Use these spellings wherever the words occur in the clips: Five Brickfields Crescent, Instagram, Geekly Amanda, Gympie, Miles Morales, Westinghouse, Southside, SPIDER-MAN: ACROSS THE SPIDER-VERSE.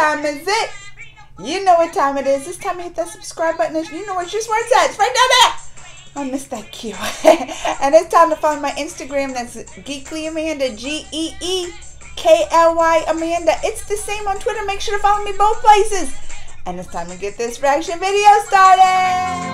time is it? You know what time it is. It's time to hit that subscribe button. You know what your smart's at. It's right down there. I missed that cue. And it's time to follow my Instagram. That's Geekly Amanda. Geekly Amanda. It's the same on Twitter. Make sure to follow me both places. And it's time to get this reaction video started.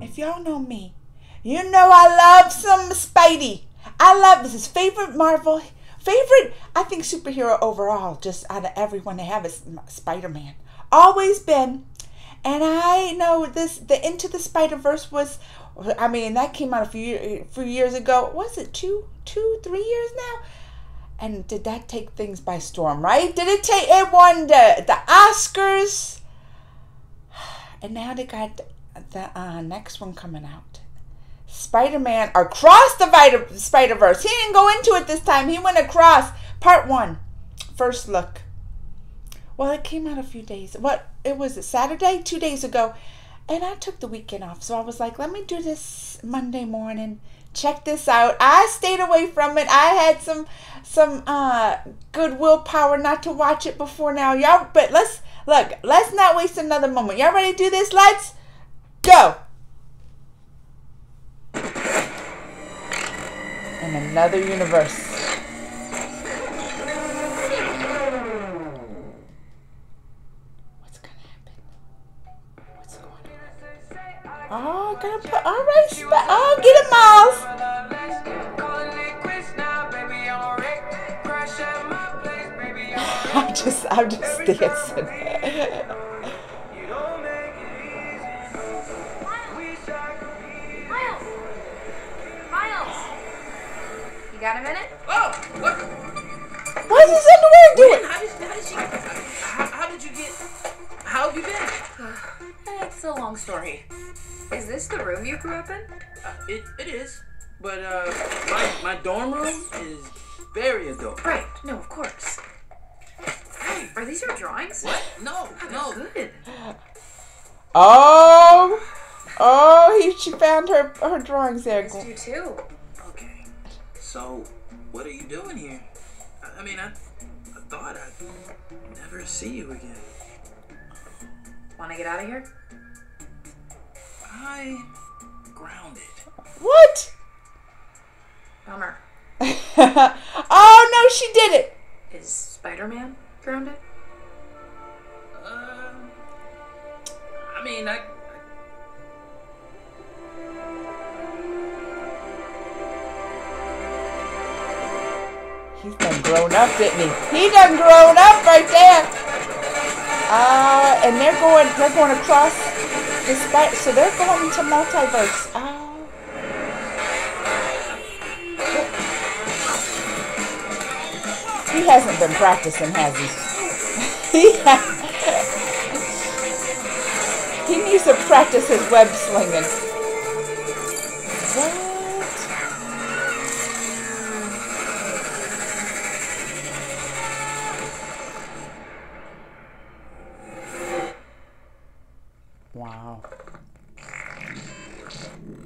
If y'all know me, you know I love some Spidey. I love this. His favorite Marvel. Favorite, I think, superhero overall, just out of everyone they have, is Spider-Man. Always been. And I know this, the Into the Spider-Verse was, I mean, that came out a few years ago. Was it three years now? And did that take things by storm, right? Did it take, it won the Oscars. And now they got the next one coming out. Spider-Man Across the Spider-Verse. He didn't go into it this time. He went across. Part 1. First look. Well, it came out a few days. What? It was Saturday, 2 days ago. And I took the weekend off. So I was like, let me do this Monday morning. Check this out. I stayed away from it. I had some good willpower not to watch it before now. Y'all, but let's, look, let's not waste another moment. Y'all ready to do this? Let's go. In another universe. What's gonna happen? What's going on? Oh, gonna put, all right, oh, get it, Miles. I'm just dancing. You got a minute? Oh, what? What's his underwear doing? How have you been? That's a long story. Is this the room you grew up in? It is. But, my dorm room is very adult. Right. No, of course. Hey, are these your drawings? What? No, no. Good. Oh, she found her drawings there. You too. So, what are you doing here? I mean, I thought I'd never see you again. Want to get out of here? I'm grounded. What? Bummer. Oh, no, she did it. Is Spider-Man grounded? I mean, He's done grown up, didn't he? He done grown up right there. And they're going across the spider, so they're going to multiverse. Oh. He hasn't been practicing, has he? He needs to practice his web slinging. What? Wow.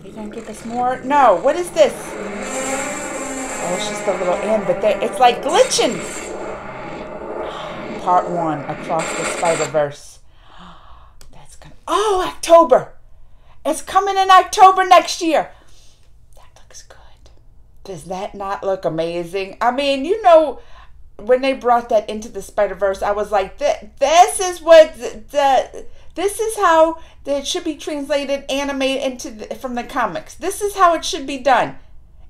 They're gonna give us more. No, what is this? Oh, it's just a little end, but it's like glitching. Part 1, Across the Spider-Verse. That's gonna. Oh, October. It's coming in October next year. That looks good. Does that not look amazing? I mean, you know, when they brought that Into the Spider-Verse, I was like, this is what this is how it should be translated, animated from the comics. This is how it should be done.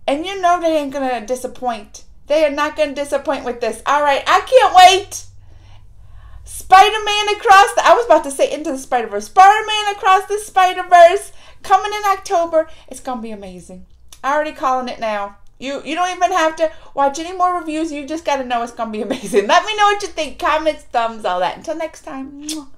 And you know they ain't going to disappoint. They are not going to disappoint with this. All right, I can't wait. Spider-Man Across the... I was about to say Into the Spider-Verse. Spider-Man Across the Spider-Verse coming in October. It's going to be amazing. I'm already calling it now. You don't even have to watch any more reviews. You just got to know it's going to be amazing. Let me know what you think. Comments, thumbs, all that. Until next time.